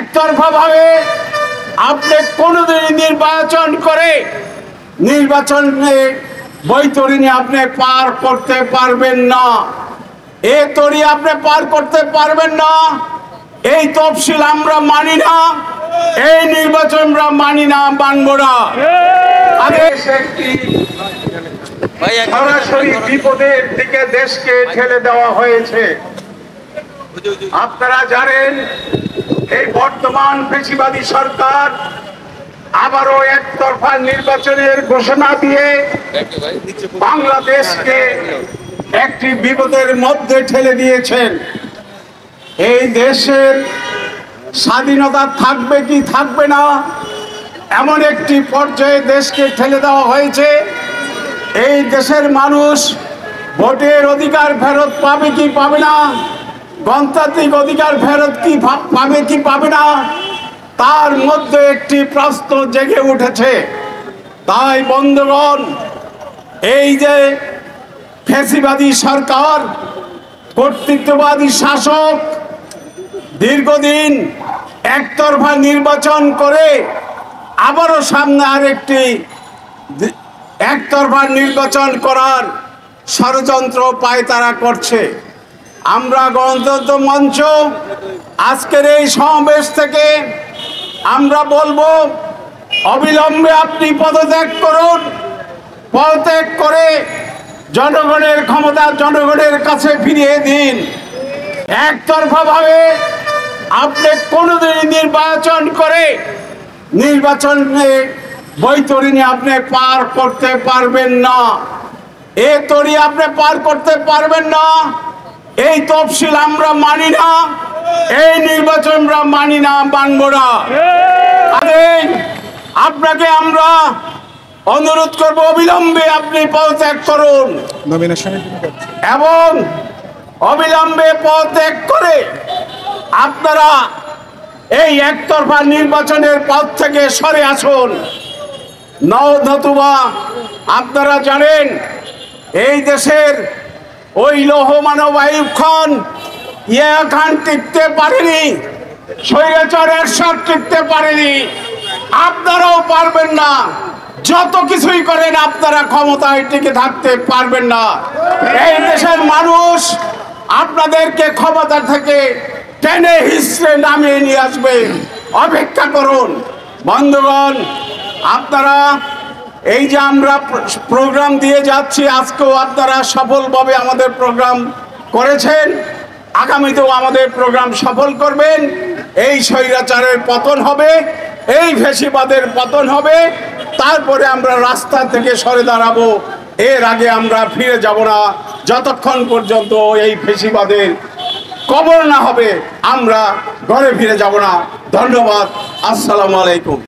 একতরফা ভাবে আপনি কোনোদিন নির্বাচন করে নির্বাচনে বৈতরণী আপনি পার করতে পারবেন না। এই তরি আপনি পার করতে পারবেন না। এই তফসিল আমরা মানি না, এই নির্বাচন আমরা মানি না, মানব না। সরাসরি বিপদের দিকে দেশকে ঠেলে দেওয়া হয়েছে। আপনারা জানেন এই বর্তমান ফ্যাসিবাদী সরকার আবারও একতরফা নির্বাচনের ঘোষণা দিয়ে বাংলাদেশকে একটি বিপদের মধ্যে ঠেলে দিয়েছেন। এই দেশের স্বাধীনতা থাকবে কি থাকবে না এমন একটি পর্যায়ে দেশকে ঠেলে দেওয়া হয়েছে। এই দেশের মানুষ ভোটের অধিকার ফেরত পাবে কি পাবে না, গণতান্ত্রিক অধিকার ফেরত কি পাবে কি পাবে না, তার মধ্যে একটি প্রশ্ন জেগে উঠেছে। তাই বন্ধুগণ, এই যে ফ্যাসিবাদী সরকার, কর্তৃত্ববাদী শাসক দীর্ঘদিন একতরফা নির্বাচন করে আবারও সামনে আরেকটি একতরফা নির্বাচন করার ষড়যন্ত্র পায়তারা করছে। আমরা গণতন্ত্র মঞ্চ আজকের এই সমাবেশ থেকে আমরা বলবো, অবিলম্বে আপনি পদত্যাগ করুন। পদত্যাগ করে জনগণের ক্ষমতা জনগণের কাছে ফিরিয়ে দিন। একতরফাভাবে আপনি কোনোদিন নির্বাচন করে নির্বাচনে বৈতরণী আপনি পার করতে পারবেন না। এই তরি আপনি পার করতে পারবেন না। এই তফসিল আমরা মানি না, এই নির্বাচন আমরা মানি না, মানব না। আপনাকে আমরা অনুরোধ করবো, অবিলম্বে আপনি পদত্যাগ করুন এবং অবিলম্বে পদত্যাগ করে আপনারা এই একতরফা নির্বাচনের পথ থেকে সরে আসুন। নতুবা আপনারা জানেন এই দেশের ওই লৌহমানব আইয়ুব খান ইয়া খান টিকতে পারেনি, স্বৈরাচার এরশাদ টিকতে পারেনি, আপনারাও পারবেন না। যত কিছুই করেন আপনারা ক্ষমতায় টিকে থাকতে পারবেন না। এই দেশের মানুষ আপনাদেরকে ক্ষমতা থেকে টেনে হিসড়ে নামিয়ে নিয়ে আসবে। অপেক্ষা করুন বন্ধুগণ। আপনারা এই যে আমরা প্রোগ্রাম দিয়ে যাচ্ছি, আজকেও আপনারা সফলভাবে আমাদের প্রোগ্রাম করেছেন, আগামীতেও আমাদের প্রোগ্রাম সফল করবেন। এই স্বৈরাচারের পতন হবে, এই ফ্যাসিবাদের পতন হবে, তারপরে আমরা রাস্তা থেকে সরে দাঁড়াবো। এর আগে আমরা ফিরে যাব না, যতক্ষণ পর্যন্ত এই ফ্যাসিবাদের কবর না হবে আমরা ঘরে ফিরে যাব না। ধন্যবাদ। আসসালামু আলাইকুম।